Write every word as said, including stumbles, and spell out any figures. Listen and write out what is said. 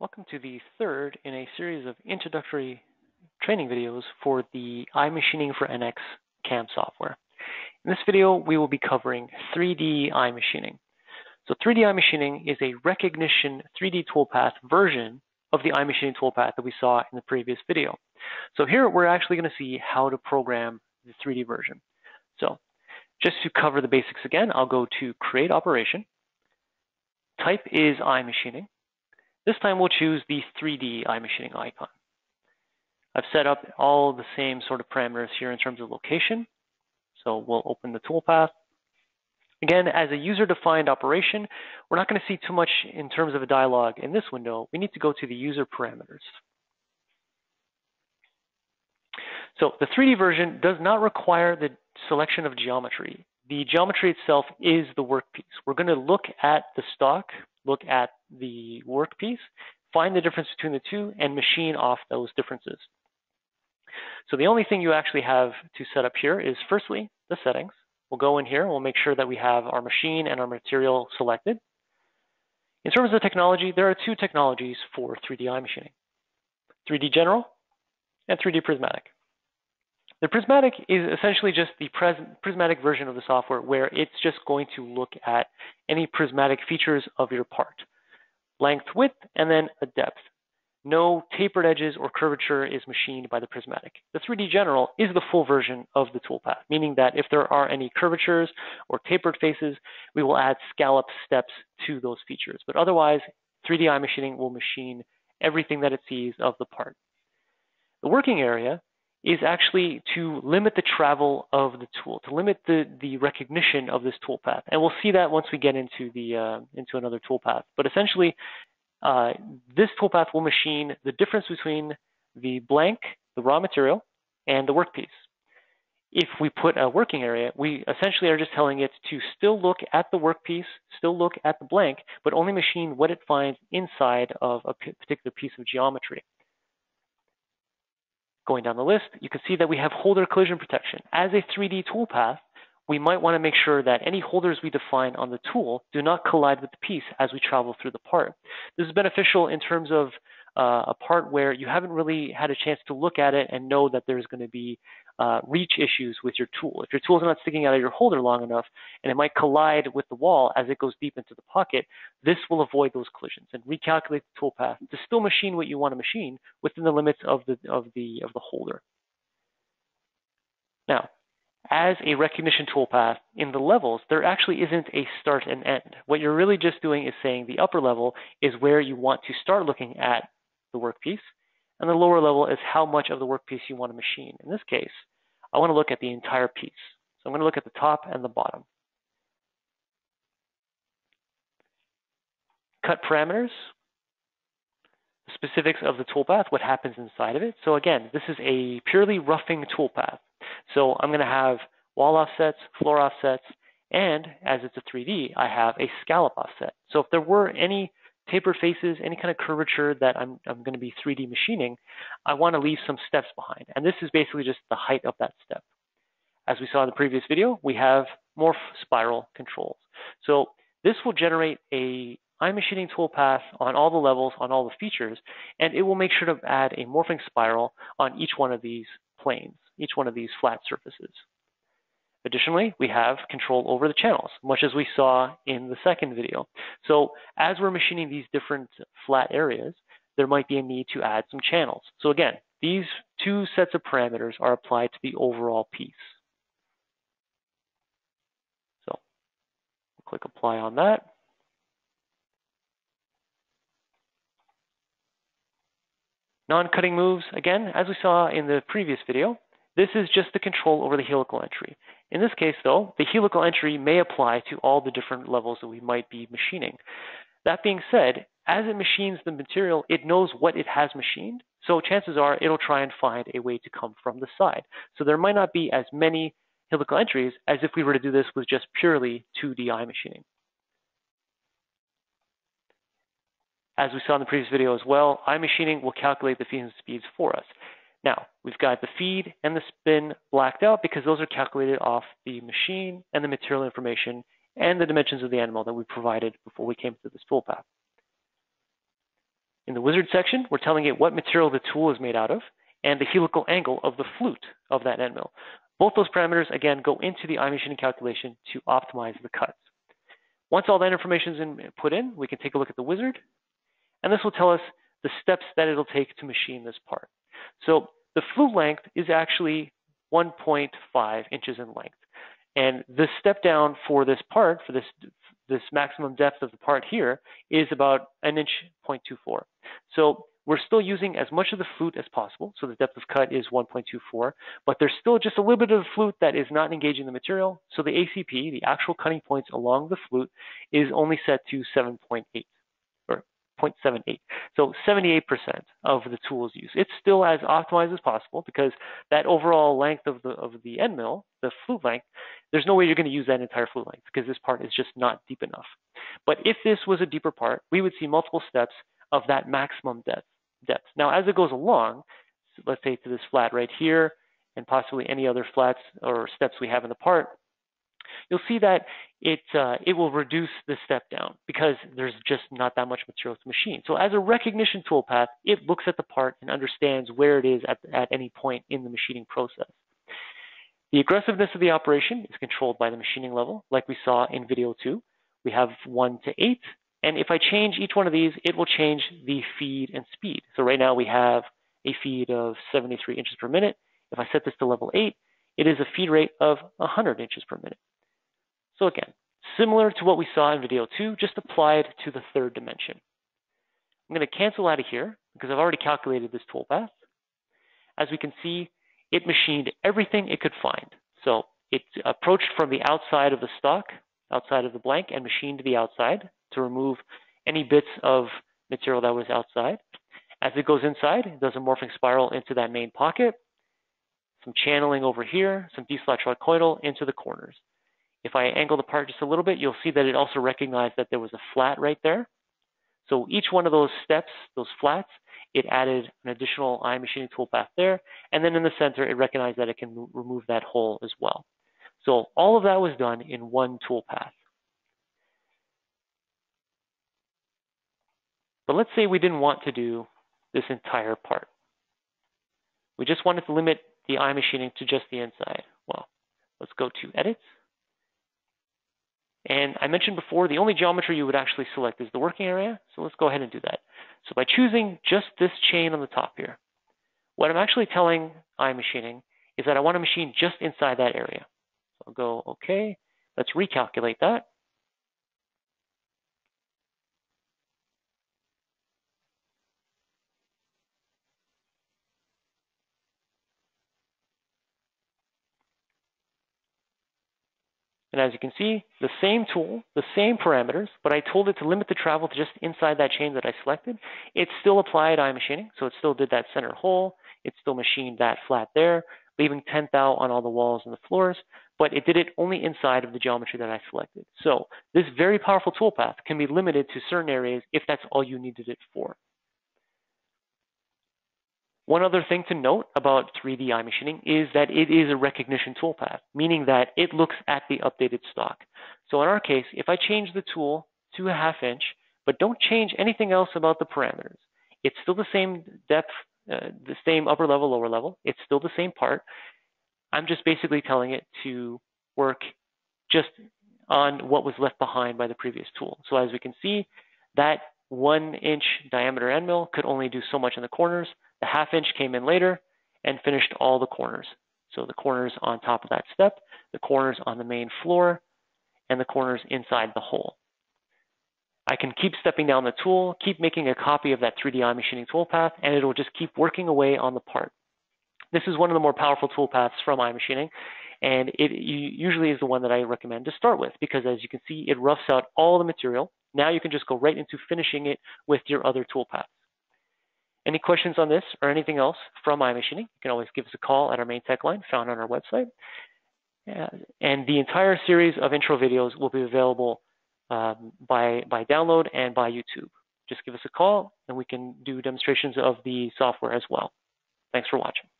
Welcome to the third in a series of introductory training videos for the iMachining for N X C A M software. In this video, we will be covering three D iMachining. So three D iMachining is a recognition three D toolpath version of the iMachining toolpath that we saw in the previous video. So here we're actually going to see how to program the three D version. So just to cover the basics again, I'll go to Create Operation. Type is iMachining. This time we'll choose the three D iMachining icon. I've set up all the same sort of parameters here in terms of location. So we'll open the toolpath. Again, as a user-defined operation, we're not going to see too much in terms of a dialog in this window. We need to go to the user parameters. So the three D version does not require the selection of geometry. The geometry itself is the workpiece. We're going to look at the stock, look at the workpiece, find the difference between the two, and machine off those differences. So the only thing you actually have to set up here is, firstly, the settings. We'll go in here, we'll make sure that we have our machine and our material selected. In terms of the technology, there are two technologies for three D iMachining: three D General and three D Prismatic. The Prismatic is essentially just the prismatic version of the software where it's just going to look at any prismatic features of your part. Length, width, and then a depth. No tapered edges or curvature is machined by the Prismatic. The three D General is the full version of the toolpath, meaning that if there are any curvatures or tapered faces, we will add scallop steps to those features. But otherwise, three D iMachining will machine everything that it sees of the part. The working area is actually to limit the travel of the tool, to limit the, the recognition of this toolpath. And we'll see that once we get into, the, uh, into another toolpath. But essentially, uh, this toolpath will machine the difference between the blank, the raw material, and the workpiece. If we put a working area, we essentially are just telling it to still look at the workpiece, still look at the blank, but only machine what it finds inside of a particular piece of geometry. Going down the list, you can see that we have holder collision protection. As a three D toolpath, we might want to make sure that any holders we define on the tool do not collide with the piece as we travel through the part. This is beneficial in terms of uh, a part where you haven't really had a chance to look at it and know that there's going to be uh, reach issues with your tool. If your tool is not sticking out of your holder long enough and it might collide with the wall as it goes deep into the pocket, this will avoid those collisions and recalculate the toolpath to still machine what you want to machine within the limits of the, of the, of the holder. Now, as a recognition toolpath in the levels, there actually isn't a start and end. What you're really just doing is saying the upper level is where you want to start looking at the workpiece, and the lower level is how much of the workpiece you want to machine. In this case, I want to look at the entire piece. So I'm going to look at the top and the bottom. Cut parameters, specifics of the toolpath, what happens inside of it. So again, this is a purely roughing toolpath. So I'm going to have wall offsets, floor offsets, and as it's a three D, I have a scallop offset. So if there were any tapered faces, any kind of curvature that I'm, I'm going to be three D machining, I want to leave some steps behind. And this is basically just the height of that step. As we saw in the previous video, we have morph spiral controls. So this will generate a iMachining toolpath on all the levels, on all the features, and it will make sure to add a morphing spiral on each one of these planes, each one of these flat surfaces. Additionally, we have control over the channels, much as we saw in the second video. So as we're machining these different flat areas, there might be a need to add some channels. So again, these two sets of parameters are applied to the overall piece. So we'll click apply on that. Non-cutting moves, again, as we saw in the previous video, this is just the control over the helical entry. In this case, though, the helical entry may apply to all the different levels that we might be machining. That being said, as it machines the material, it knows what it has machined, so chances are it'll try and find a way to come from the side. So there might not be as many helical entries as if we were to do this with just purely two D iMachining. As we saw in the previous video as well, iMachining will calculate the feeds and speeds for us. Now, we've got the feed and the spin blacked out because those are calculated off the machine and the material information and the dimensions of the animal that we provided before we came to this toolpath. In the wizard section, we're telling it what material the tool is made out of and the helical angle of the flute of that end mill. Both those parameters, again, go into the iMachining calculation to optimize the cuts. Once all that information is in, put in, we can take a look at the wizard, and this will tell us the steps that it'll take to machine this part. So the flute length is actually one point five inches in length. And the step down for this part, for this, this maximum depth of the part here, is about an inch point two four. So we're still using as much of the flute as possible. So the depth of cut is one point two four, but there's still just a little bit of the flute that is not engaging the material. So the A C P, the actual cutting points along the flute, is only set to seven point eight or zero point seven eight. So seventy-eight percent of the tool's use. It's still as optimized as possible because that overall length of the, of the end mill, the flute length, there's no way you're going to use that entire flute length because this part is just not deep enough. But if this was a deeper part, we would see multiple steps of that maximum depth. depth. Now, as it goes along, let's say to this flat right here, and possibly any other flats or steps we have in the part, you'll see that it, uh, it will reduce the step down because there's just not that much material to machine. So as a recognition toolpath, it looks at the part and understands where it is at, at any point in the machining process. The aggressiveness of the operation is controlled by the machining level, like we saw in video two. We have one to eight. And if I change each one of these, it will change the feed and speed. So right now we have a feed of seventy-three inches per minute. If I set this to level eight, it is a feed rate of one hundred inches per minute. So again, similar to what we saw in video two, just applied to the third dimension. I'm going to cancel out of here because I've already calculated this toolpath. As we can see, it machined everything it could find. So it approached from the outside of the stock, outside of the blank, and machined the outside to remove any bits of material that was outside. As it goes inside, it does a morphing spiral into that main pocket, some channeling over here, some deslot trochoidal into the corners. If I angle the part just a little bit, you'll see that it also recognized that there was a flat right there. So each one of those steps, those flats, it added an additional iMachining toolpath there. And then in the center, it recognized that it can remove that hole as well. So all of that was done in one toolpath. But let's say we didn't want to do this entire part. We just wanted to limit the iMachining to just the inside. Well, let's go to Edit. And I mentioned before, the only geometry you would actually select is the working area. So let's go ahead and do that. So by choosing just this chain on the top here, what I'm actually telling iMachining is that I want to machine just inside that area. So I'll go, okay, let's recalculate that. And as you can see, the same tool, the same parameters, but I told it to limit the travel to just inside that chain that I selected. It still applied iMachining, so it still did that center hole. It still machined that flat there, leaving ten thou on all the walls and the floors, but it did it only inside of the geometry that I selected. So this very powerful toolpath can be limited to certain areas if that's all you needed it for. One other thing to note about three D iMachining is that it is a recognition toolpath, meaning that it looks at the updated stock. So in our case, if I change the tool to a half inch, but don't change anything else about the parameters, it's still the same depth, uh, the same upper level, lower level, it's still the same part. I'm just basically telling it to work just on what was left behind by the previous tool. So as we can see, that one inch diameter end mill could only do so much in the corners. The half inch came in later and finished all the corners. So the corners on top of that step, the corners on the main floor, and the corners inside the hole. I can keep stepping down the tool, keep making a copy of that three D iMachining toolpath, and it'll just keep working away on the part. This is one of the more powerful toolpaths from iMachining, and it usually is the one that I recommend to start with because, as you can see, it roughs out all the material. Now you can just go right into finishing it with your other toolpaths. Any questions on this or anything else from iMachining, you can always give us a call at our main tech line found on our website. And the entire series of intro videos will be available um, by, by download and by YouTube. Just give us a call and we can do demonstrations of the software as well. Thanks for watching.